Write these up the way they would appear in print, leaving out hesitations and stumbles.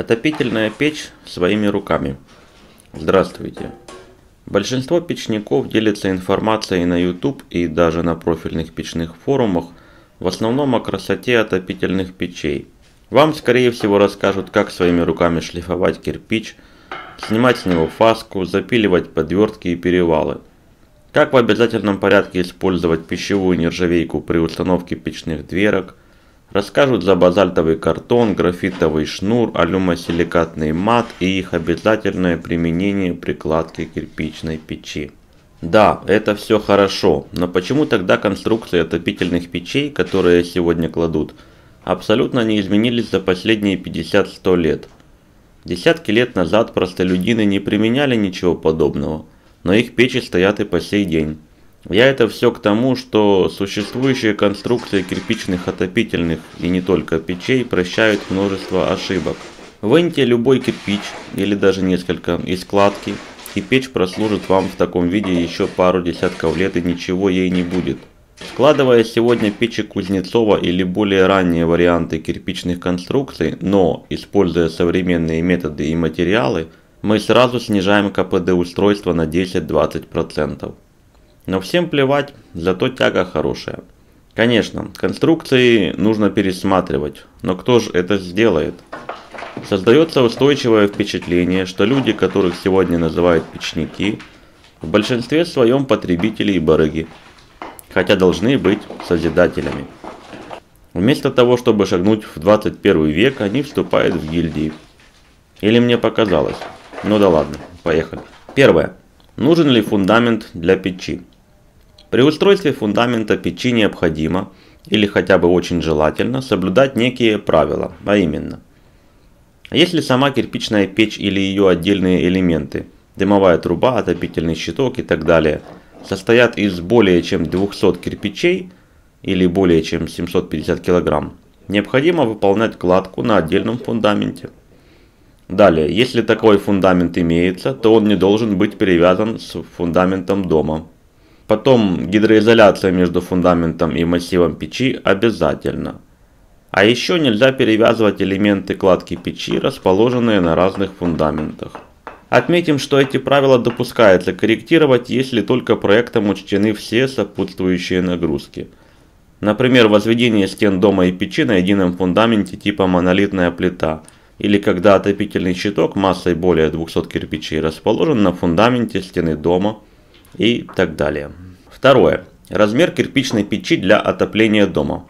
Отопительная печь своими руками. Здравствуйте. Большинство печников делится информацией на YouTube и даже на профильных печных форумах, в основном о красоте отопительных печей. Вам, скорее всего, расскажут, как своими руками шлифовать кирпич, снимать с него фаску, запиливать подвертки и перевалы. Как в обязательном порядке использовать пищевую нержавейку при установке печных дверок. Расскажут за базальтовый картон, графитовый шнур, алюмосиликатный мат и их обязательное применение при кладке кирпичной печи. Да, это все хорошо, но почему тогда конструкции отопительных печей, которые сегодня кладут, абсолютно не изменились за последние 50-100 лет? Десятки лет назад простолюдины не применяли ничего подобного, но их печи стоят и по сей день. Я это все к тому, что существующие конструкции кирпичных отопительных и не только печей прощают множество ошибок. Выньте любой кирпич или даже несколько из кладки, и печь прослужит вам в таком виде еще пару десятков лет, и ничего ей не будет. Складывая сегодня печи Кузнецова или более ранние варианты кирпичных конструкций, но используя современные методы и материалы, мы сразу снижаем КПД устройства на 10-20%. Но всем плевать, зато тяга хорошая. Конечно, конструкции нужно пересматривать, но кто же это сделает? Создается устойчивое впечатление, что люди, которых сегодня называют печники, в большинстве своем потребители и барыги, хотя должны быть созидателями. Вместо того, чтобы шагнуть в 21 век, они вступают в гильдии. Или мне показалось? Ну да ладно, поехали. Первое. Нужен ли фундамент для печи? При устройстве фундамента печи необходимо, или хотя бы очень желательно, соблюдать некие правила, а именно. Если сама кирпичная печь или ее отдельные элементы, дымовая труба, отопительный щиток и так далее, состоят из более чем 200 кирпичей или более чем 750 кг, необходимо выполнять кладку на отдельном фундаменте. Далее, если такой фундамент имеется, то он не должен быть перевязан с фундаментом дома. Потом, гидроизоляция между фундаментом и массивом печи обязательно. А еще нельзя перевязывать элементы кладки печи, расположенные на разных фундаментах. Отметим, что эти правила допускается корректировать, если только проектом учтены все сопутствующие нагрузки. Например, возведение стен дома и печи на едином фундаменте типа монолитная плита – или когда отопительный щиток массой более 200 кирпичей расположен на фундаменте стены дома и так далее. Второе. Размер кирпичной печи для отопления дома.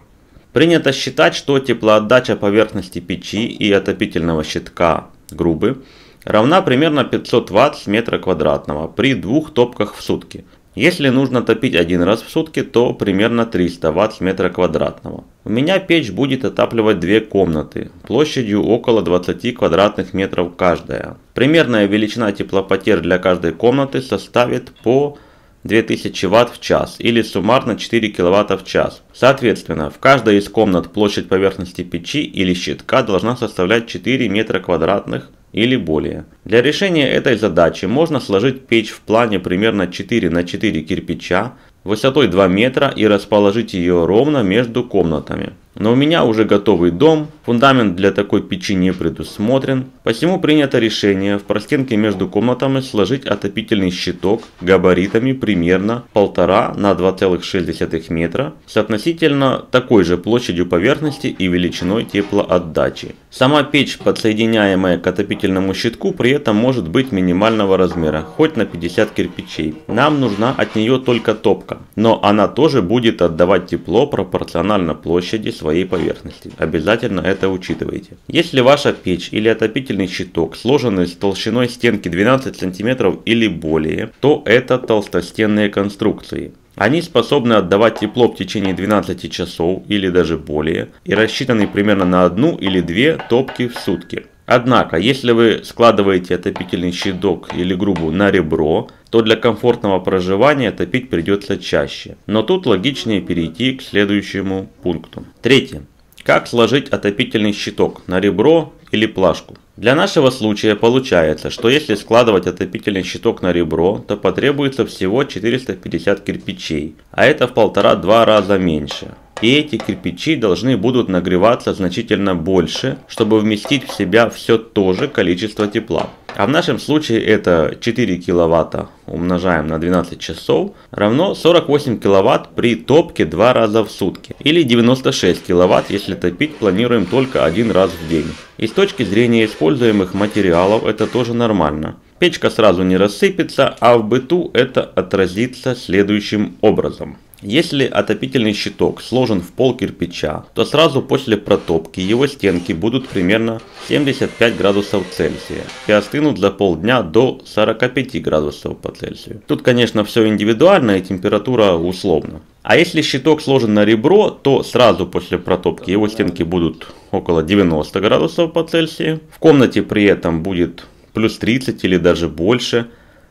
Принято считать, что теплоотдача поверхности печи и отопительного щитка грубы равна примерно 500 Вт с метра квадратного при 2 топках в сутки. Если нужно топить один раз в сутки, то примерно 300 Вт с метра квадратного. У меня печь будет отапливать две комнаты, площадью около 20 квадратных метров каждая. Примерная величина теплопотерь для каждой комнаты составит по 2000 Вт в час или суммарно 4 кВт в час. Соответственно, в каждой из комнат площадь поверхности печи или щитка должна составлять 4 метра квадратных или более. Для решения этой задачи можно сложить печь в плане примерно 4 на 4 кирпича высотой 2 метра и расположить ее ровно между комнатами. Но у меня уже готовый дом, фундамент для такой печи не предусмотрен, посему принято решение в простенке между комнатами сложить отопительный щиток габаритами примерно 1,5 на 2,6 метра с относительно такой же площадью поверхности и величиной теплоотдачи. Сама печь, подсоединяемая к отопительному щитку, при этом может быть минимального размера, хоть на 50 кирпичей. Нам нужна от нее только топка, но она тоже будет отдавать тепло пропорционально площади своей поверхности. Обязательно это учитывайте. Если ваша печь или отопительный щиток сложены с толщиной стенки 12 см или более, то это толстостенные конструкции. Они способны отдавать тепло в течение 12 часов или даже более и рассчитаны примерно на 1 или 2 топки в сутки. Однако, если вы складываете отопительный щиток или грубу на ребро, то для комфортного проживания топить придется чаще. Но тут логичнее перейти к следующему пункту. Третье. Как сложить отопительный щиток на ребро или плашку? Для нашего случая получается, что если складывать отопительный щиток на ребро, то потребуется всего 450 кирпичей, а это в 1,5-2 раза меньше. и эти кирпичи должны будут нагреваться значительно больше, чтобы вместить в себя все то же количество тепла. А в нашем случае это 4 киловатта умножаем на 12 часов равно 48 киловатт при топке 2 раза в сутки. Или 96 киловатт, если топить планируем только один раз в день. И с точки зрения используемых материалов это тоже нормально. Печка сразу не рассыпется, а в быту это отразится следующим образом. Если отопительный щиток сложен в пол кирпича, то сразу после протопки его стенки будут примерно 75 градусов Цельсия и остынут за полдня до 45 градусов по Цельсию. Тут, конечно, все индивидуально и температура условна. А если щиток сложен на ребро, то сразу после протопки его стенки будут около 90 градусов по Цельсию. В комнате при этом будет плюс 30 или даже больше.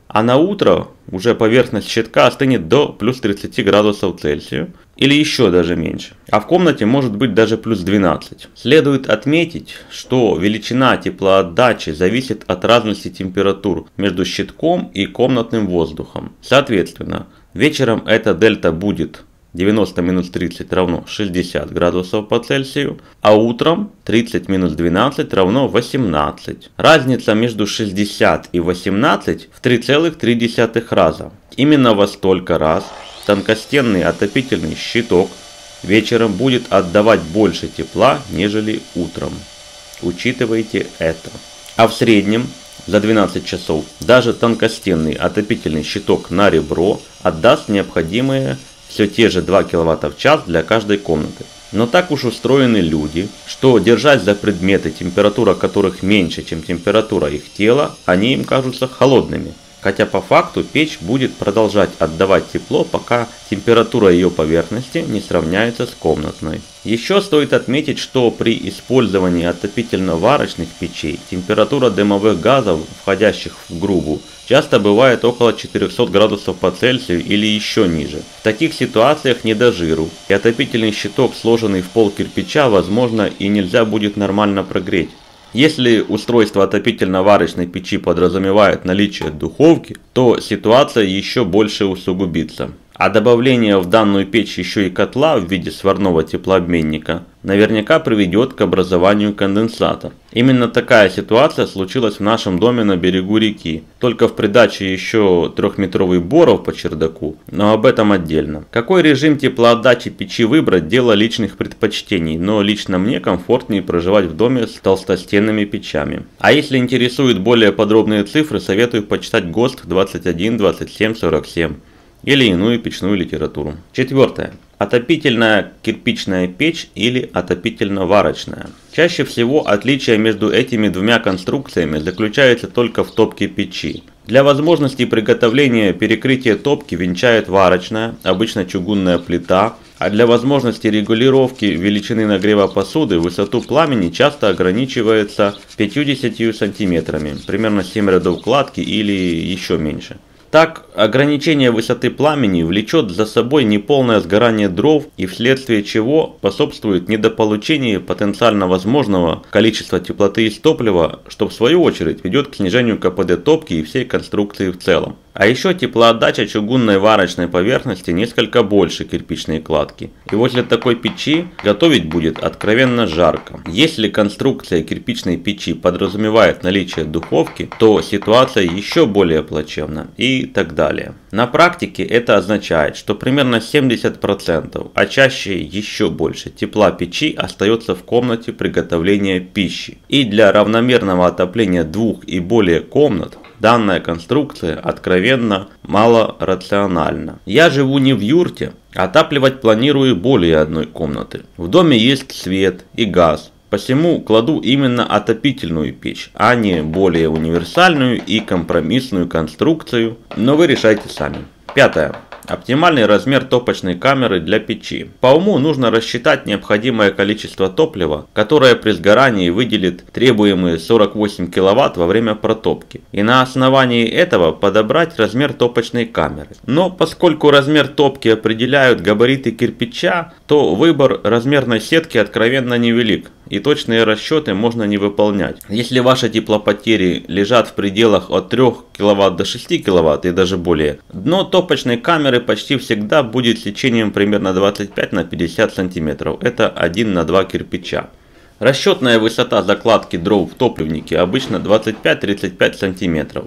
А на утро уже поверхность щитка остынет до плюс 30 градусов Цельсию или еще даже меньше. А в комнате может быть даже плюс 12. Следует отметить, что величина теплоотдачи зависит от разности температур между щитком и комнатным воздухом. Соответственно, вечером эта дельта будет 90 минус 30 равно 60 градусов по Цельсию, а утром 30 минус 12 равно 18. Разница между 60 и 18 в 3,3 раза. Именно во столько раз тонкостенный отопительный щиток вечером будет отдавать больше тепла, нежели утром. Учитывайте это. А в среднем за 12 часов даже тонкостенный отопительный щиток на ребро отдаст необходимое все те же 2 киловатта в час для каждой комнаты. Но так уж устроены люди, что, держась за предметы, температура которых меньше, чем температура их тела, они им кажутся холодными. Хотя по факту печь будет продолжать отдавать тепло, пока температура ее поверхности не сравняется с комнатной. Еще стоит отметить, что при использовании отопительно-варочных печей температура дымовых газов, входящих в грубу, часто бывает около 400 градусов по Цельсию или еще ниже. В таких ситуациях не до жиру, и отопительный щиток, сложенный в пол кирпича, возможно, и нельзя будет нормально прогреть. Если устройство отопительно-варочной печи подразумевает наличие духовки, то ситуация еще больше усугубится. А добавление в данную печь еще и котла в виде сварного теплообменника наверняка приведет к образованию конденсата. Именно такая ситуация случилась в нашем доме на берегу реки. Только в придаче еще 3-метровый боров по чердаку, но об этом отдельно. Какой режим теплоотдачи печи выбрать – дело личных предпочтений, но лично мне комфортнее проживать в доме с толстостенными печами. А если интересуют более подробные цифры, советую почитать ГОСТ 21-27-47. Или иную печную литературу. Четвертое. Отопительная кирпичная печь или отопительно-варочная. Чаще всего отличие между этими двумя конструкциями заключается только в топке печи. Для возможности приготовления перекрытие топки венчает варочная, обычно чугунная плита, а для возможности регулировки величины нагрева посуды высоту пламени часто ограничивается 50 сантиметрами, примерно 7 рядов кладки или еще меньше. Так, ограничение высоты пламени влечет за собой неполное сгорание дров и вследствие чего способствует недополучению потенциально возможного количества теплоты из топлива, что в свою очередь ведет к снижению КПД топки и всей конструкции в целом. А еще теплоотдача чугунной варочной поверхности несколько больше кирпичной кладки. И возле такой печи готовить будет откровенно жарко. Если конструкция кирпичной печи подразумевает наличие духовки, то ситуация еще более плачевна и так далее. На практике это означает, что примерно 70%, а чаще еще больше, тепла печи остается в комнате приготовления пищи. И для равномерного отопления двух и более комнат данная конструкция откровенно малорациональна. Я живу не в юрте, отапливать планирую более одной комнаты. В доме есть свет и газ, посему кладу именно отопительную печь, а не более универсальную и компромиссную конструкцию, но вы решайте сами. Пятое. Оптимальный размер топочной камеры для печи. По уму нужно рассчитать необходимое количество топлива, которое при сгорании выделит требуемые 48 киловатт во время протопки. И на основании этого подобрать размер топочной камеры. Но поскольку размер топки определяют габариты кирпича, то выбор размерной сетки откровенно невелик. и точные расчеты можно не выполнять. Если ваши теплопотери лежат в пределах от 3 кВт до 6 кВт и даже более, дно топочной камеры почти всегда будет сечением примерно 25 на 50 см, это 1 на 2 кирпича. Расчетная высота закладки дров в топливнике обычно 25-35 см,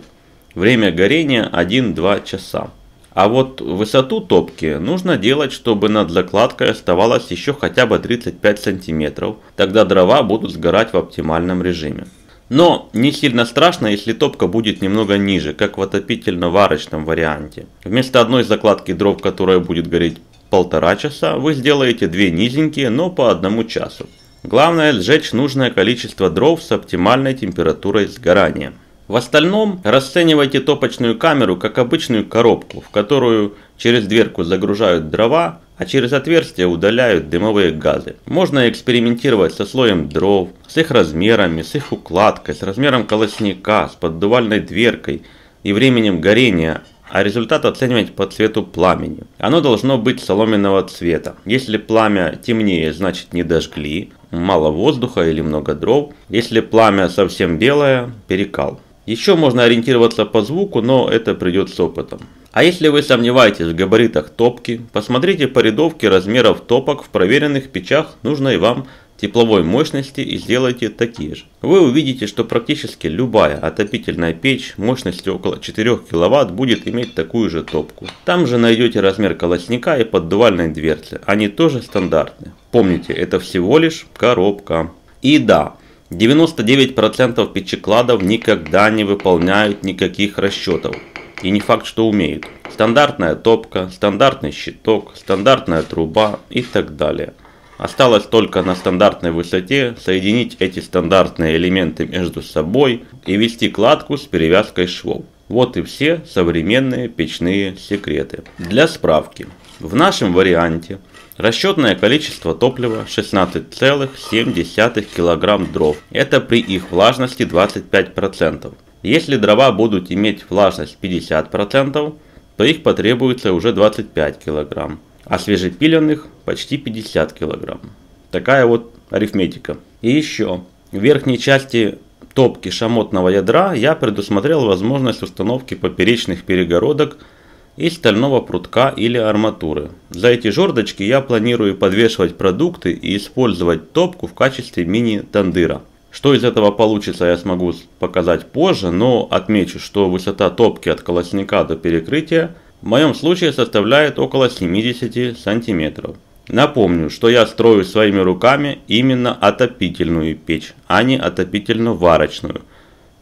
время горения 1-2 часа. А вот высоту топки нужно делать, чтобы над закладкой оставалось еще хотя бы 35 см, тогда дрова будут сгорать в оптимальном режиме. Но не сильно страшно, если топка будет немного ниже, как в отопительно-варочном варианте. Вместо одной закладки дров, которая будет гореть 1,5 часа, вы сделаете 2 низенькие, но по 1 часу. Главное сжечь нужное количество дров с оптимальной температурой сгорания. В остальном расценивайте топочную камеру как обычную коробку, в которую через дверку загружают дрова, а через отверстие удаляют дымовые газы. Можно экспериментировать со слоем дров, с их размерами, с их укладкой, с размером колосника, с поддувальной дверкой и временем горения, а результат оценивать по цвету пламени. Оно должно быть соломенного цвета. Если пламя темнее, значит не дожгли, мало воздуха или много дров. Если пламя совсем белое, перекал. Еще можно ориентироваться по звуку, но это придет с опытом. А если вы сомневаетесь в габаритах топки, посмотрите по рядовке размеров топок в проверенных печах нужной вам тепловой мощности и сделайте такие же. Вы увидите, что практически любая отопительная печь мощностью около 4 кВт будет иметь такую же топку. Там же найдете размер колосника и поддувальной дверцы, они тоже стандартны. Помните, это всего лишь коробка. И да, 99% печекладов никогда не выполняют никаких расчетов. И не факт, что умеют. Стандартная топка, стандартный щиток, стандартная труба и так далее. Осталось только на стандартной высоте соединить эти стандартные элементы между собой и вести кладку с перевязкой швов. Вот и все современные печные секреты. Для справки, в нашем варианте расчетное количество топлива 16,7 кг дров. Это при их влажности 25%. Если дрова будут иметь влажность 50%, то их потребуется уже 25 кг. А свежепиленных почти 50 кг. Такая вот арифметика. И еще, в верхней части топки шамотного ядра я предусмотрел возможность установки поперечных перегородок из стального прутка или арматуры. За эти жердочки я планирую подвешивать продукты и использовать топку в качестве мини-тандыра. Что из этого получится, я смогу показать позже, но отмечу, что высота топки от колосника до перекрытия в моем случае составляет около 70 сантиметров. Напомню, что я строю своими руками именно отопительную печь, а не отопительно-варочную,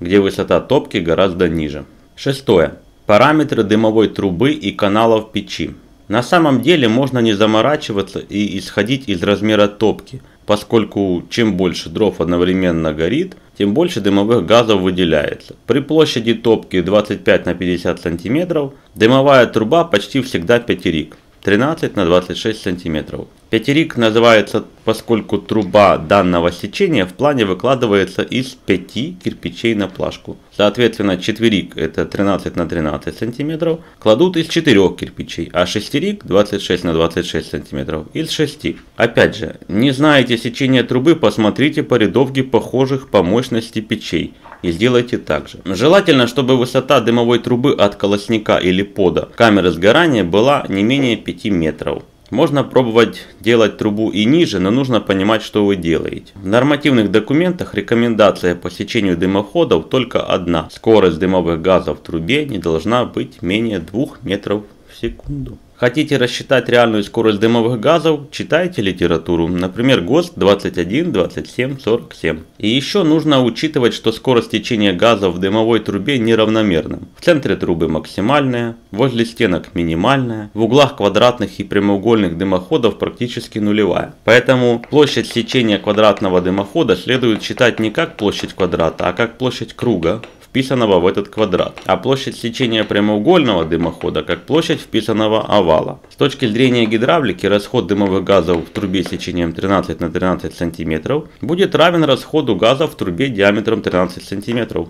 где высота топки гораздо ниже. Шестое. Параметры дымовой трубы и каналов печи. На самом деле можно не заморачиваться и исходить из размера топки, поскольку чем больше дров одновременно горит, тем больше дымовых газов выделяется. При площади топки 25 на 50 см дымовая труба почти всегда пятерик, 13 на 26 см. Пятерик называется, поскольку труба данного сечения в плане выкладывается из 5 кирпичей на плашку. Соответственно, четверик, это 13 на 13 см, кладут из 4 кирпичей, а шестерик, 26 на 26 см, из 6. Опять же, не знаете сечение трубы, посмотрите по рядовке похожих по мощности печей и сделайте так же. Желательно, чтобы высота дымовой трубы от колосника или пода камеры сгорания была не менее 5 метров. Можно пробовать делать трубу и ниже, но нужно понимать, что вы делаете. В нормативных документах рекомендация по сечению дымоходов только одна. Скорость дымовых газов в трубе не должна быть менее 2 метров в секунду. Хотите рассчитать реальную скорость дымовых газов? Читайте литературу, например, ГОСТ 21-27-47. И еще нужно учитывать, что скорость течения газов в дымовой трубе неравномерна. В центре трубы максимальная, возле стенок минимальная, в углах квадратных и прямоугольных дымоходов практически нулевая. Поэтому площадь сечения квадратного дымохода следует считать не как площадь квадрата, а как площадь круга, вписанного в этот квадрат, а площадь сечения прямоугольного дымохода как площадь вписанного овала. С точки зрения гидравлики расход дымовых газов в трубе сечением 13 на 13 см будет равен расходу газов в трубе диаметром 13 см.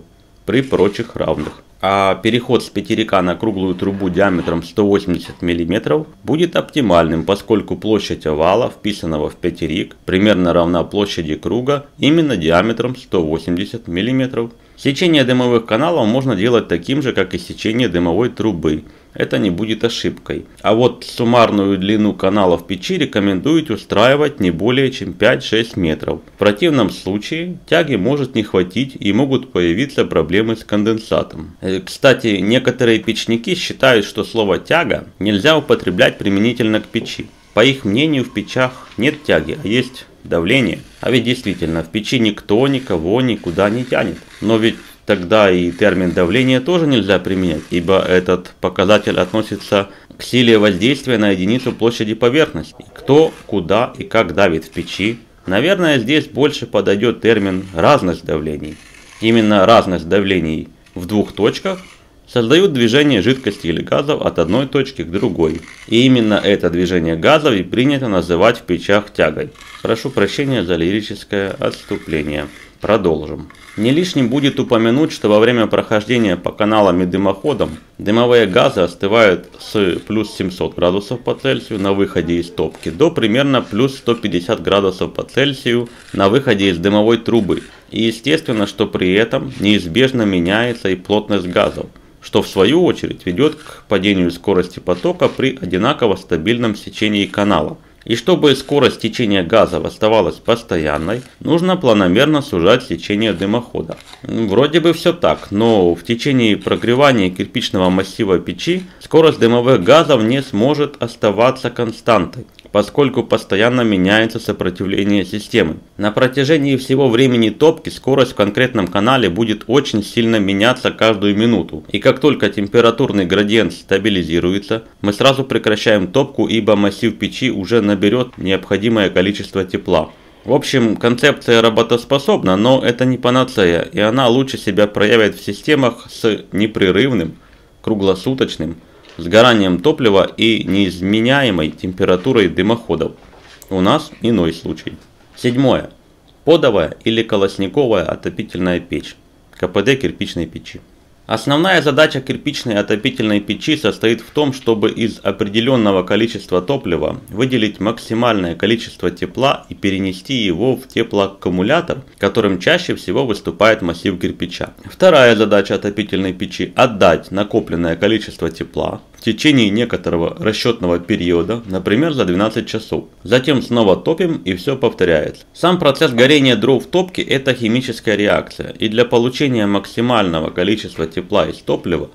при прочих равных. А переход с пятерика на круглую трубу диаметром 180 мм будет оптимальным, поскольку площадь овала, вписанного в пятерик, примерно равна площади круга именно диаметром 180 мм. Сечение дымовых каналов можно делать таким же, как и сечение дымовой трубы. Это не будет ошибкой. А вот суммарную длину каналов печи рекомендуют устраивать не более чем 5-6 метров. В противном случае тяги может не хватить и могут появиться проблемы с конденсатом. Кстати, некоторые печники считают, что слово «тяга» нельзя употреблять применительно к печи. По их мнению, в печах нет тяги, а есть давление. А ведь действительно, в печи никто никого никуда не тянет. Но ведь тогда и термин давление тоже нельзя применять, ибо этот показатель относится к силе воздействия на единицу площади поверхности. Кто, куда и как давит в печи? Наверное, здесь больше подойдет термин разность давлений. Именно разность давлений в двух точках создают движение жидкости или газов от одной точки к другой. И именно это движение газов и принято называть в печах тягой. Прошу прощения за лирическое отступление. Продолжим. Не лишним будет упомянуть, что во время прохождения по каналам и дымоходам дымовые газы остывают с плюс 700 градусов по Цельсию на выходе из топки до примерно плюс 150 градусов по Цельсию на выходе из дымовой трубы. И естественно, что при этом неизбежно меняется и плотность газов, что в свою очередь ведет к падению скорости потока при одинаково стабильном сечении канала. И чтобы скорость течения газов оставалась постоянной, нужно планомерно сужать сечение дымохода. Вроде бы все так, но в течение прогревания кирпичного массива печи скорость дымовых газов не сможет оставаться константой, поскольку постоянно меняется сопротивление системы. На протяжении всего времени топки скорость в конкретном канале будет очень сильно меняться каждую минуту. И как только температурный градиент стабилизируется, мы сразу прекращаем топку, ибо массив печи уже наберет необходимое количество тепла. В общем, концепция работоспособна, но это не панацея, и она лучше себя проявит в системах с непрерывным, круглосуточным сгоранием топлива и неизменяемой температурой дымоходов. У нас иной случай. Седьмое. Подовая или колосниковая отопительная печь. КПД кирпичной печи. Основная задача кирпичной отопительной печи состоит в том, чтобы из определенного количества топлива выделить максимальное количество тепла и перенести его в теплоаккумулятор, которым чаще всего выступает массив кирпича. Вторая задача отопительной печи – отдать накопленное количество тепла в течение некоторого расчетного периода, например, за 12 часов. Затем снова топим, и все повторяется. Сам процесс горения дров в топке – это химическая реакция, и для получения максимального количества тепла из топлива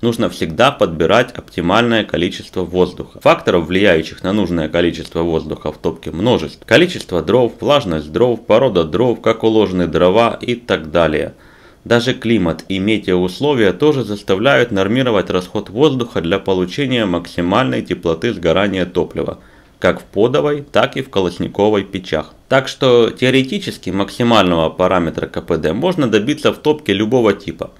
нужно всегда подбирать оптимальное количество воздуха. Факторов, влияющих на нужное количество воздуха в топке, множество. Количество дров, влажность дров, порода дров, как уложены дрова и так далее. Даже климат и метеоусловия тоже заставляют нормировать расход воздуха для получения максимальной теплоты сгорания топлива, как в подовой, так и в колосниковой печах. Так что теоретически максимального параметра КПД можно добиться в топке любого типа,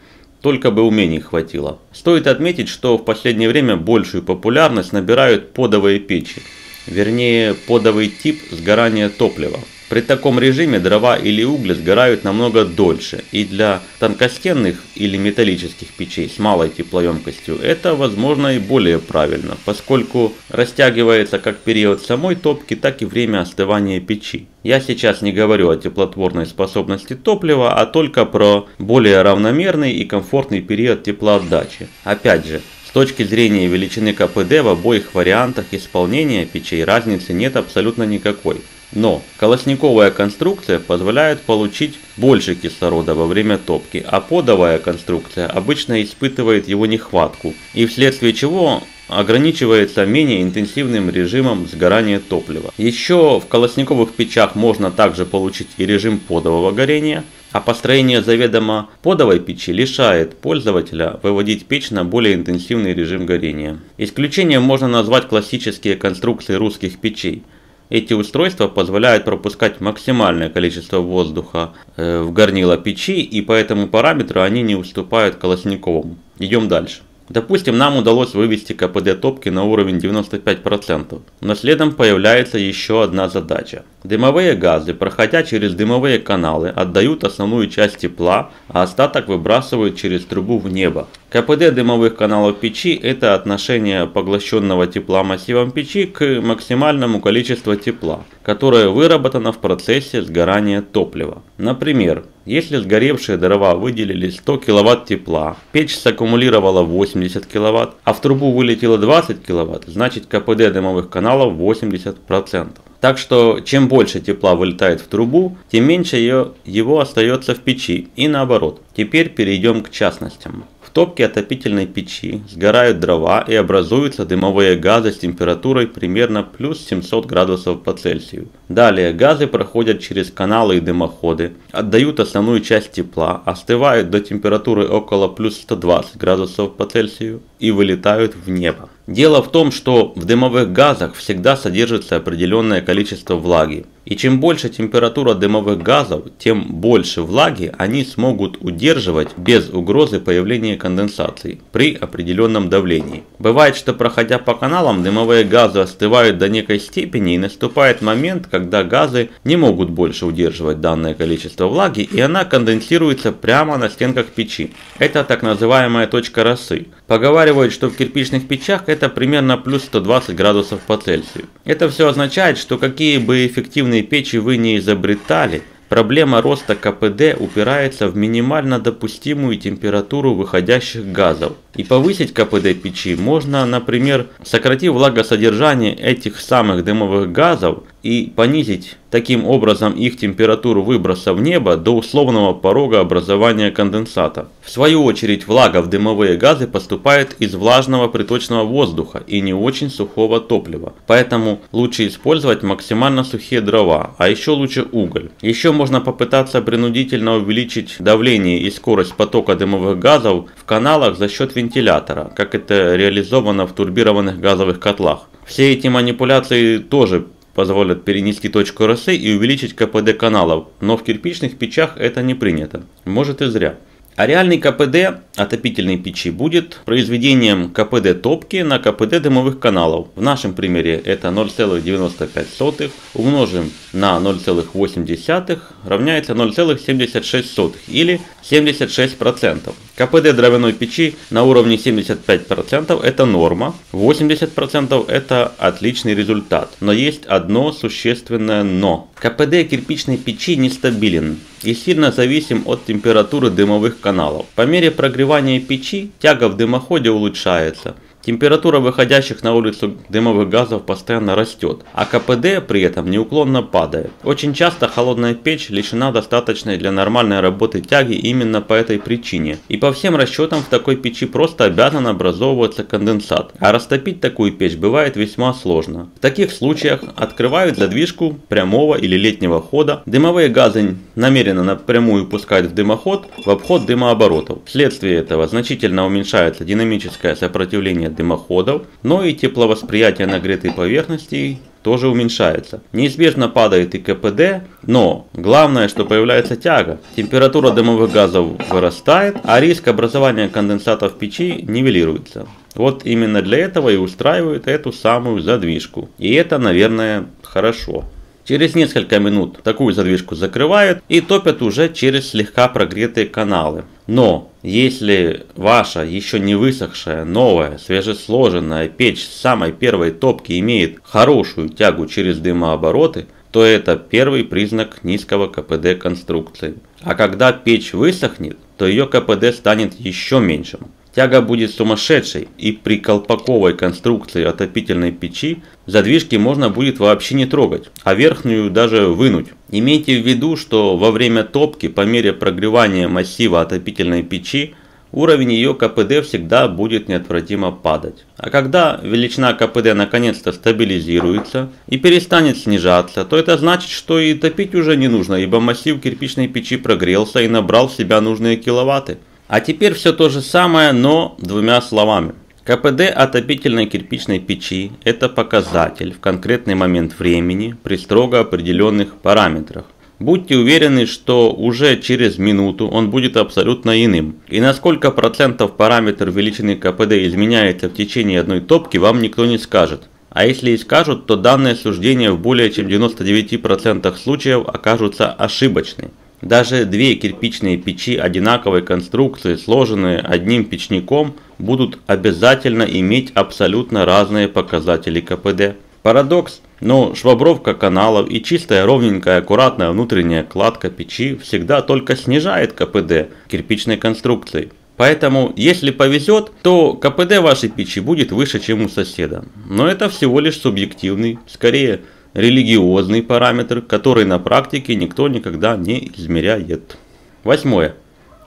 только бы умений хватило. Стоит отметить, что в последнее время большую популярность набирают подовые печи, вернее подовый тип сгорания топлива. При таком режиме дрова или угли сгорают намного дольше, и для тонкостенных или металлических печей с малой теплоемкостью это, возможно, и более правильно, поскольку растягивается как период самой топки, так и время остывания печи. Я сейчас не говорю о теплотворной способности топлива, а только про более равномерный и комфортный период теплоотдачи. Опять же, с точки зрения величины КПД в обоих вариантах исполнения печей разницы нет абсолютно никакой. Но колосниковая конструкция позволяет получить больше кислорода во время топки, а подовая конструкция обычно испытывает его нехватку, и вследствие чего ограничивается менее интенсивным режимом сгорания топлива. Еще в колосниковых печах можно также получить и режим подового горения, а построение заведомо подовой печи лишает пользователя выводить печь на более интенсивный режим горения. Исключением можно назвать классические конструкции русских печей. Эти устройства позволяют пропускать максимальное количество воздуха в горнило печи, и по этому параметру они не уступают колосниковому. Идем дальше. Допустим, нам удалось вывести КПД топки на уровень 95%, но следом появляется еще одна задача – Дымовые газы, проходя через дымовые каналы, отдают основную часть тепла, а остаток выбрасывают через трубу в небо. КПД дымовых каналов печи – это отношение поглощенного тепла массивом печи к максимальному количеству тепла, которое выработано в процессе сгорания топлива. Например, если сгоревшие дрова выделили 100 кВт тепла, печь саккумулировала 80 кВт, а в трубу вылетело 20 кВт, значит КПД дымовых каналов 80%. Так что, чем больше тепла вылетает в трубу, тем меньше его остается в печи, и наоборот. Теперь перейдем к частностям. В топке отопительной печи сгорают дрова и образуются дымовые газы с температурой примерно плюс 700 градусов по Цельсию. Далее газы проходят через каналы и дымоходы, отдают основную часть тепла, остывают до температуры около плюс 120 градусов по Цельсию и вылетают в небо. Дело в том, что в дымовых газах всегда содержится определенное количество влаги. И чем больше температура дымовых газов, тем больше влаги они смогут удерживать без угрозы появления конденсации при определенном давлении. Бывает, что проходя по каналам, дымовые газы остывают до некой степени, и наступает момент, когда газы не могут больше удерживать данное количество влаги, и она конденсируется прямо на стенках печи. Это так называемая точка росы. Поговаривают, что в кирпичных печах это примерно плюс 120 градусов по Цельсию. Это все означает, что какие бы эффективные печи вы не изобретали, проблема роста КПД упирается в минимально допустимую температуру выходящих газов. И повысить КПД печи можно, например, сократив влагосодержание этих самых дымовых газов и понизить таким образом их температуру выброса в небо до условного порога образования конденсата. В свою очередь влага в дымовые газы поступает из влажного приточного воздуха и не очень сухого топлива. Поэтому лучше использовать максимально сухие дрова, а еще лучше уголь. Еще можно попытаться принудительно увеличить давление и скорость потока дымовых газов в каналах за счет вентилятора, как это реализовано в турбированных газовых котлах. Все эти манипуляции тоже позволят перенести точку росы и увеличить КПД каналов, но в кирпичных печах это не принято. Может и зря. А реальный КПД отопительной печи будет произведением КПД топки на КПД дымовых каналов. В нашем примере это 0,95 умножим на 0,8 равняется 0,76 или 76%. КПД дровяной печи на уровне 75% это норма, 80% это отличный результат. Но есть одно существенное но. КПД кирпичной печи нестабилен и сильно зависим от температуры дымовых каналов. По мере прогревания печи тяга в дымоходе улучшается. Температура выходящих на улицу дымовых газов постоянно растет, а КПД при этом неуклонно падает. Очень часто холодная печь лишена достаточной для нормальной работы тяги именно по этой причине. И по всем расчетам в такой печи просто обязан образовываться конденсат, а растопить такую печь бывает весьма сложно. В таких случаях открывают задвижку прямого или летнего хода, дымовые газы намеренно напрямую пускают в дымоход в обход дымооборотов. Вследствие этого значительно уменьшается динамическое сопротивление дымоходов, но и тепловосприятие нагретой поверхности тоже уменьшается. Неизбежно падает и КПД, но главное, что появляется тяга. Температура дымовых газов вырастает, а риск образования конденсата в печи нивелируется. Вот именно для этого и устраивают эту самую задвижку. И это, наверное, хорошо. Через несколько минут такую задвижку закрывают и топят уже через слегка прогретые каналы. Но если ваша еще не высохшая, новая, свежесложенная печь с самой первой топки имеет хорошую тягу через дымообороты, то это первый признак низкого КПД конструкции. А когда печь высохнет, то ее КПД станет еще меньшим. Тяга будет сумасшедшей, и при колпаковой конструкции отопительной печи задвижки можно будет вообще не трогать, а верхнюю даже вынуть. Имейте в виду, что во время топки по мере прогревания массива отопительной печи уровень ее КПД всегда будет неотвратимо падать. А когда величина КПД наконец-то стабилизируется и перестанет снижаться, то это значит, что и топить уже не нужно, ибо массив кирпичной печи прогрелся и набрал в себя нужные киловатты. А теперь все то же самое, но двумя словами. КПД отопительной кирпичной печи – это показатель в конкретный момент времени при строго определенных параметрах. Будьте уверены, что уже через минуту он будет абсолютно иным. И на сколько процентов параметр величины КПД изменяется в течение одной топки, вам никто не скажет. А если и скажут, то данные суждения в более чем 99% случаев окажутся ошибочны. Даже две кирпичные печи одинаковой конструкции, сложенные одним печником, будут обязательно иметь абсолютно разные показатели КПД. Парадокс, но швабровка каналов и чистая, ровненькая, аккуратная внутренняя кладка печи всегда только снижает КПД кирпичной конструкции. Поэтому, если повезет, то КПД вашей печи будет выше, чем у соседа. Но это всего лишь субъективный, скорее религиозный параметр, который на практике никто никогда не измеряет. Восьмое.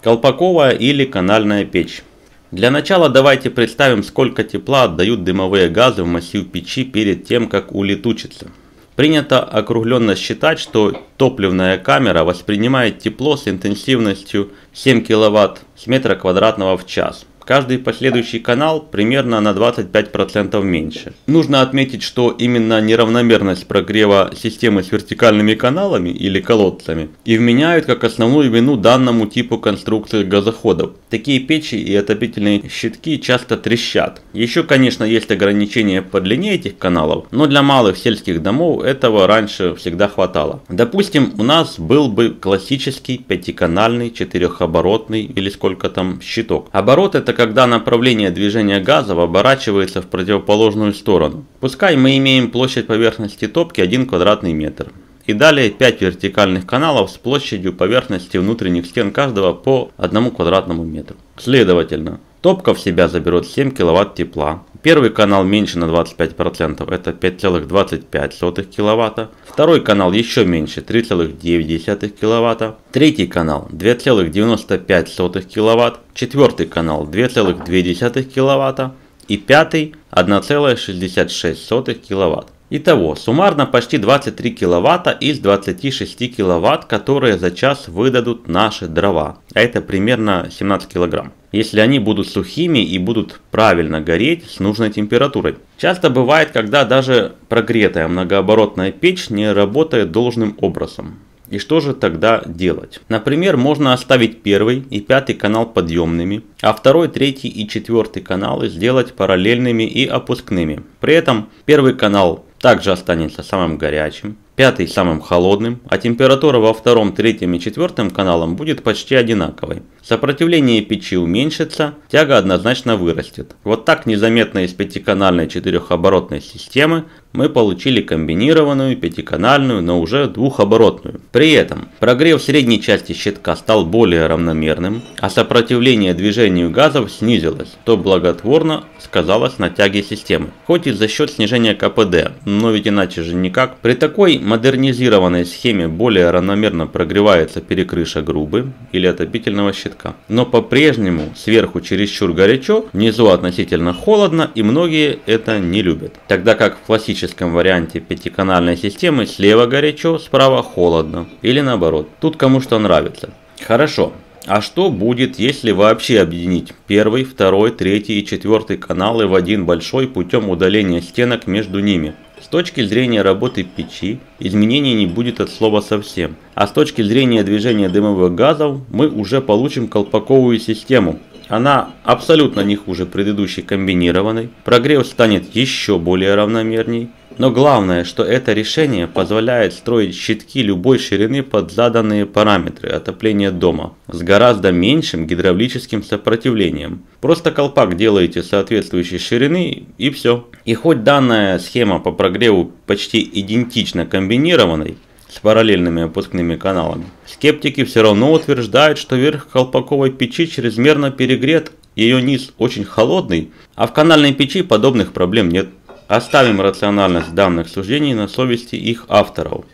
Колпаковая или канальная печь. Для начала давайте представим, сколько тепла отдают дымовые газы в массив печи перед тем, как улетучится. Принято округленно считать, что топливная камера воспринимает тепло с интенсивностью 7 кВт с метра квадратного в час. Каждый последующий канал примерно на 25% меньше. Нужно отметить, что именно неравномерность прогрева системы с вертикальными каналами или колодцами и вменяют как основную вину данному типу конструкции газоходов. Такие печи и отопительные щитки часто трещат. Еще, конечно, есть ограничения по длине этих каналов, но для малых сельских домов этого раньше всегда хватало. Допустим, у нас был бы классический пятиканальный, четырехоборотный или сколько там щиток. Оборот — это когда направление движения газа оборачивается в противоположную сторону. Пускай мы имеем площадь поверхности топки 1 квадратный метр. И далее 5 вертикальных каналов с площадью поверхности внутренних стен каждого по 1 квадратному метру. Следовательно, топка в себя заберет 7 кВт тепла. Первый канал меньше на 25%, это 5,25 кВт. Второй канал еще меньше, 3,9 кВт. Третий канал 2,95 кВт. Четвертый канал 2,2 кВт. И пятый 1,66 кВт. Итого, суммарно почти 23 кВт из 26 кВт, которые за час выдадут наши дрова, а это примерно 17 кг, если они будут сухими и будут правильно гореть с нужной температурой. Часто бывает, когда даже прогретая многооборотная печь не работает должным образом. И что же тогда делать? Например, можно оставить первый и пятый канал подъемными, а второй, третий и четвертый каналы сделать параллельными и опускными. При этом первый канал также останется самым горячим, пятый самым холодным, а температура во втором, третьем и четвертом каналам будет почти одинаковой. Сопротивление печи уменьшится, тяга однозначно вырастет. Вот так незаметно из пятиканальной четырехоборотной системы мы получили комбинированную пятиканальную, но уже двухоборотную. При этом прогрев средней части щитка стал более равномерным, а сопротивление движению газов снизилось, что благотворно сказалось на тяге системы. Хоть и за счет снижения КПД, но ведь иначе же никак. При такой модернизированной схеме более равномерно прогревается перекрыша грубы или отопительного щитка. Но по-прежнему сверху чересчур горячо, внизу относительно холодно, и многие это не любят. Тогда как в классическом варианте пятиканальной системы слева горячо, справа холодно. Или наоборот, тут кому что нравится. Хорошо. А что будет, если вообще объединить первый, второй, третий и четвертый каналы в один большой путем удаления стенок между ними? С точки зрения работы печи изменений не будет от слова совсем, а с точки зрения движения дымовых газов мы уже получим колпаковую систему. Она абсолютно не хуже предыдущей комбинированной, прогрев станет еще более равномерней. Но главное, что это решение позволяет строить щитки любой ширины под заданные параметры отопления дома с гораздо меньшим гидравлическим сопротивлением. Просто колпак делаете соответствующей ширины, и все. И хоть данная схема по прогреву почти идентична комбинированной с параллельными опускными каналами, скептики все равно утверждают, что верх колпаковой печи чрезмерно перегрет, ее низ очень холодный, а в канальной печи подобных проблем нет. Оставим рациональность данных суждений на совести их авторов.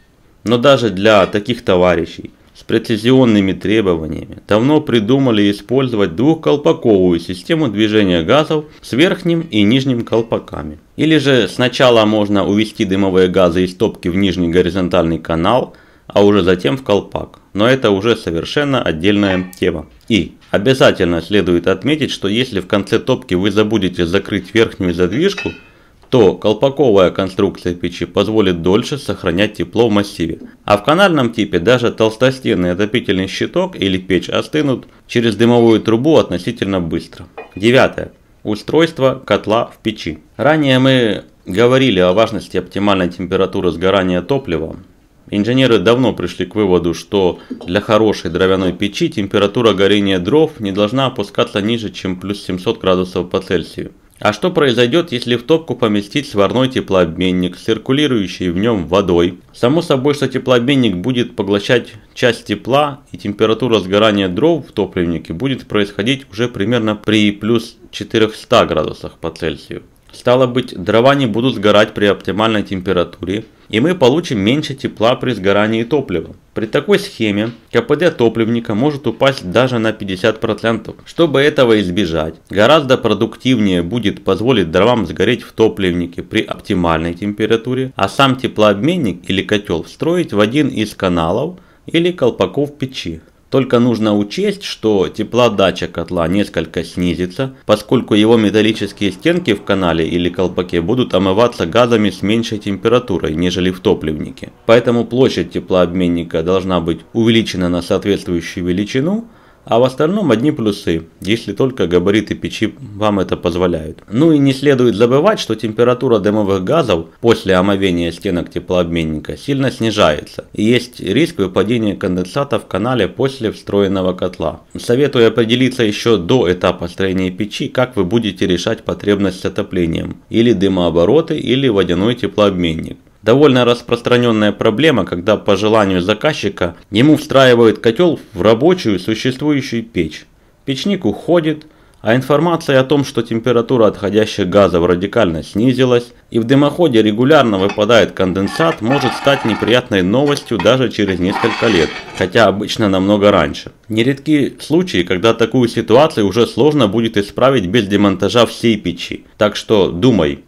Но даже для таких товарищей с прецизионными требованиями давно придумали использовать двухколпаковую систему движения газов с верхним и нижним колпаками. Или же сначала можно увести дымовые газы из топки в нижний горизонтальный канал, а уже затем в колпак. Но это уже совершенно отдельная тема. И обязательно следует отметить, что если в конце топки вы забудете закрыть верхнюю задвижку, то колпаковая конструкция печи позволит дольше сохранять тепло в массиве. А в канальном типе даже толстостенный отопительный щиток или печь остынут через дымовую трубу относительно быстро. Девятое. Устройство котла в печи. Ранее мы говорили о важности оптимальной температуры сгорания топлива, инженеры давно пришли к выводу, что для хорошей дровяной печи температура горения дров не должна опускаться ниже, чем плюс 700 градусов по Цельсию. А что произойдет, если в топку поместить сварной теплообменник с циркулирующей в нем водой? Само собой, что теплообменник будет поглощать часть тепла, и температура сгорания дров в топливнике будет происходить уже примерно при плюс 400 градусах по Цельсию. Стало быть, дрова не будут сгорать при оптимальной температуре, и мы получим меньше тепла при сгорании топлива. При такой схеме КПД топливника может упасть даже на 50%. Чтобы этого избежать, гораздо продуктивнее будет позволить дровам сгореть в топливнике при оптимальной температуре, а сам теплообменник или котел встроить в один из каналов или колпаков печи. Только нужно учесть, что теплодача котла несколько снизится, поскольку его металлические стенки в канале или колпаке будут омываться газами с меньшей температурой, нежели в топливнике. Поэтому площадь теплообменника должна быть увеличена на соответствующую величину, а в остальном одни плюсы, если только габариты печи вам это позволяют. Ну и не следует забывать, что температура дымовых газов после омовения стенок теплообменника сильно снижается, и есть риск выпадения конденсата в канале после встроенного котла. Советую определиться еще до этапа строения печи, как вы будете решать потребность с отоплением, или дымообороты, или водяной теплообменник. Довольно распространенная проблема, когда по желанию заказчика ему встраивают котел в рабочую существующую печь. Печник уходит, а информация о том, что температура отходящих газов радикально снизилась и в дымоходе регулярно выпадает конденсат, может стать неприятной новостью даже через несколько лет, хотя обычно намного раньше. Нередки случаи, когда такую ситуацию уже сложно будет исправить без демонтажа всей печи, так что думайте.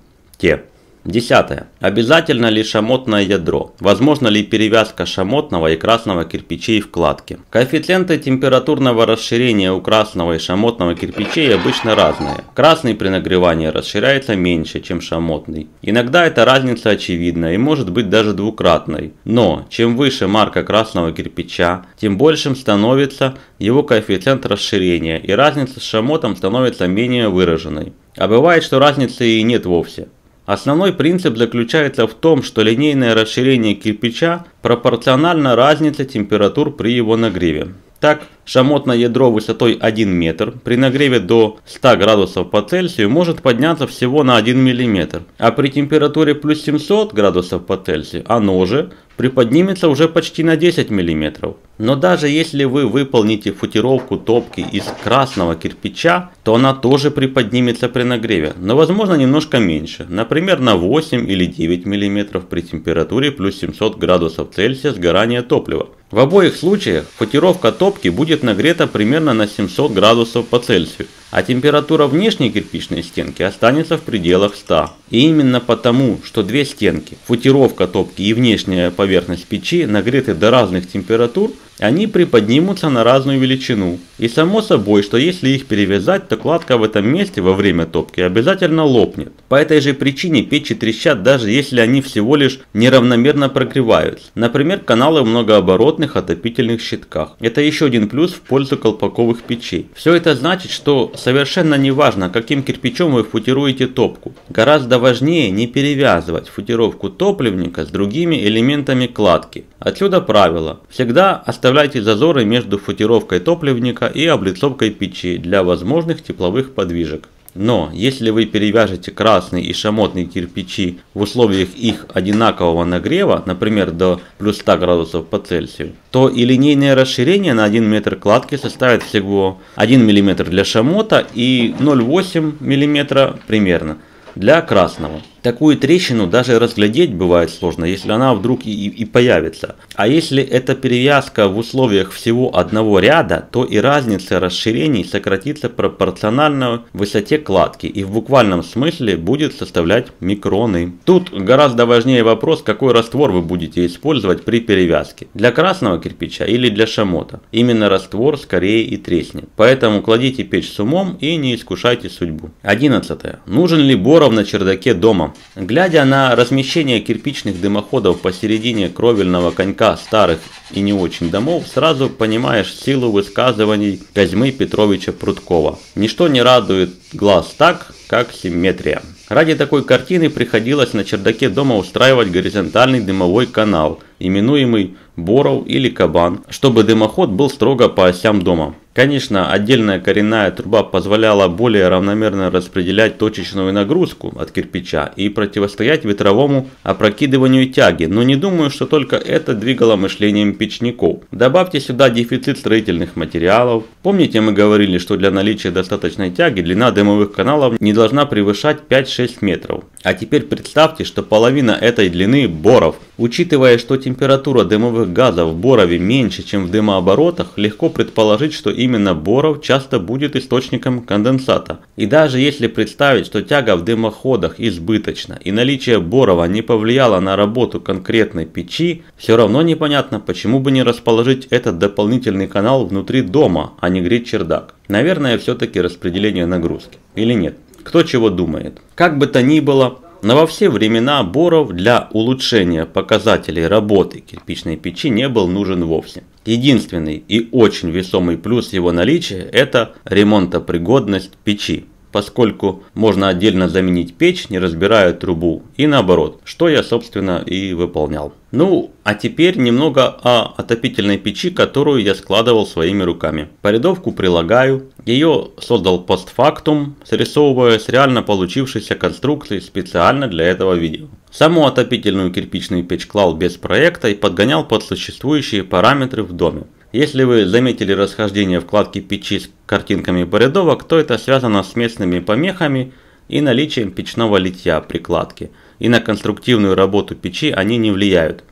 10. Обязательно ли шамотное ядро? Возможно ли перевязка шамотного и красного кирпичей в кладке? Коэффициенты температурного расширения у красного и шамотного кирпичей обычно разные. Красный при нагревании расширяется меньше, чем шамотный. Иногда эта разница очевидна и может быть даже двукратной. Но чем выше марка красного кирпича, тем большим становится его коэффициент расширения, и разница с шамотом становится менее выраженной. А бывает, что разницы и нет вовсе. Основной принцип заключается в том, что линейное расширение кирпича пропорционально разнице температур при его нагреве. Так, шамотное ядро высотой 1 метр при нагреве до 100 градусов по Цельсию может подняться всего на 1 мм, а при температуре плюс 700 градусов по Цельсию оно же приподнимется уже почти на 10 мм. Но даже если вы выполните футировку топки из красного кирпича, то она тоже приподнимется при нагреве, но возможно немножко меньше, например на 8 или 9 мм при температуре плюс 700 градусов Цельсия сгорания топлива. В обоих случаях футировка топки будет нагрета примерно на 700 градусов по Цельсию, а температура внешней кирпичной стенки останется в пределах 100. И именно потому, что две стенки, футировка топки и внешняя поверхность печи, нагреты до разных температур, они приподнимутся на разную величину. И само собой, что если их перевязать, то кладка в этом месте во время топки обязательно лопнет. По этой же причине печи трещат, даже если они всего лишь неравномерно прогреваются. Например, каналы в многооборотных отопительных щитках. Это еще один плюс в пользу колпаковых печей. Все это значит, что совершенно не важно, каким кирпичом вы футируете топку. Гораздо важнее не перевязывать футировку топливника с другими элементами кладки. Отсюда правило. Всегда оставляйте зазоры между футировкой топливника и облицовкой печи для возможных тепловых подвижек. Но если вы перевяжете красный и шамотный кирпичи в условиях их одинакового нагрева, например до плюс 100 градусов по Цельсию, то и линейное расширение на 1 метр кладки составит всего 1 мм для шамота и 0,8 мм примерно для красного. Такую трещину даже разглядеть бывает сложно, если она вдруг и появится. А если эта перевязка в условиях всего одного ряда, то и разница расширений сократится пропорционально высоте кладки и в буквальном смысле будет составлять микроны. Тут гораздо важнее вопрос, какой раствор вы будете использовать при перевязке. Для красного кирпича или для шамота. Именно раствор скорее и треснет. Поэтому кладите печь с умом и не искушайте судьбу. 11. Нужен ли боров на чердаке дома? Глядя на размещение кирпичных дымоходов посередине кровельного конька старых и не очень домов, сразу понимаешь силу высказываний Козьмы Петровича Пруткова. Ничто не радует глаз так, как симметрия. Ради такой картины приходилось на чердаке дома устраивать горизонтальный дымовой канал, именуемый боров или кабан, чтобы дымоход был строго по осям дома. Конечно, отдельная коренная труба позволяла более равномерно распределять точечную нагрузку от кирпича и противостоять ветровому опрокидыванию тяги, но не думаю, что только это двигало мышлением печников. Добавьте сюда дефицит строительных материалов. Помните, мы говорили, что для наличия достаточной тяги длина дымовых каналов не должна превышать 5-6 метров. А теперь представьте, что половина этой длины боров. Учитывая, что температура дымовых газов в борове меньше, чем в дымооборотах, легко предположить, что именно боров часто будет источником конденсата. И даже если представить, что тяга в дымоходах избыточна и наличие борова не повлияло на работу конкретной печи, все равно непонятно, почему бы не расположить этот дополнительный канал внутри дома, а не греть чердак. Наверное, все-таки распределение нагрузки. Или нет? Кто чего думает? Как бы то ни было, но во все времена боров для улучшения показателей работы кирпичной печи не был нужен вовсе. Единственный и очень весомый плюс его наличия – это ремонтопригодность печи, поскольку можно отдельно заменить печь, не разбирая трубу, и наоборот, что я, собственно, и выполнял. Ну, а теперь немного о отопительной печи, которую я складывал своими руками. Порядовку прилагаю. Ее создал постфактум, срисовывая с реально получившейся конструкции специально для этого видео. Саму отопительную кирпичную печь клал без проекта и подгонял под существующие параметры в доме. Если вы заметили расхождение вкладки печи с картинками порядовок, то это связано с местными помехами и наличием печного литья прикладки. И на конструктивную работу печи они не влияют.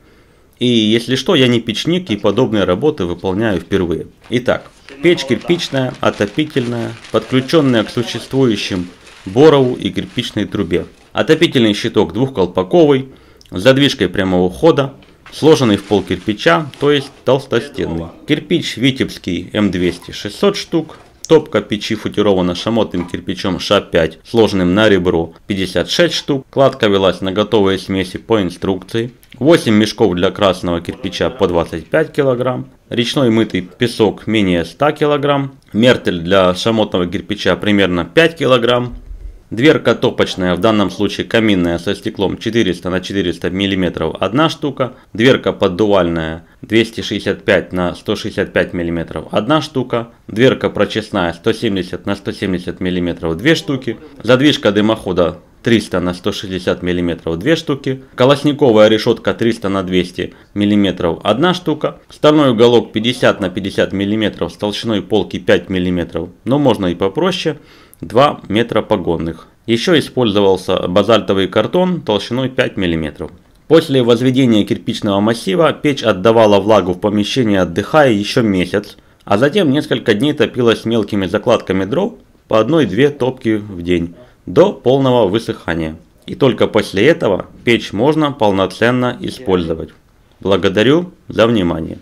И если что, я не печник и подобные работы выполняю впервые. Итак, печь кирпичная, отопительная, подключенная к существующим борову и кирпичной трубе. Отопительный щиток двухколпаковый, с задвижкой прямого хода, сложенный в пол кирпича, то есть толстостенный. Кирпич витебский М200 600 штук. Топка печи футирована шамотным кирпичом ША-5, сложенным на ребро, 56 штук. Кладка велась на готовые смеси по инструкции. 8 мешков для красного кирпича по 25 кг. Речной мытый песок менее 100 кг. Мертель для шамотного кирпича примерно 5 кг. Дверка топочная, в данном случае каминная со стеклом 400 на 400 мм одна штука. Дверка поддувальная 265 на 165 мм одна штука. Дверка прочесная 170 на 170 мм две штуки. Задвижка дымохода 300 на 160 мм две штуки. Колосниковая решетка 300 на 200 мм одна штука. Стальной уголок 50 на 50 мм с толщиной полки 5 мм, но можно и попроще. 2 метра погонных. Еще использовался базальтовый картон толщиной 5 мм. После возведения кирпичного массива печь отдавала влагу в помещение, отдыхая еще месяц, а затем несколько дней топилась мелкими закладками дров по 1-2 топки в день до полного высыхания. И только после этого печь можно полноценно использовать. Благодарю за внимание.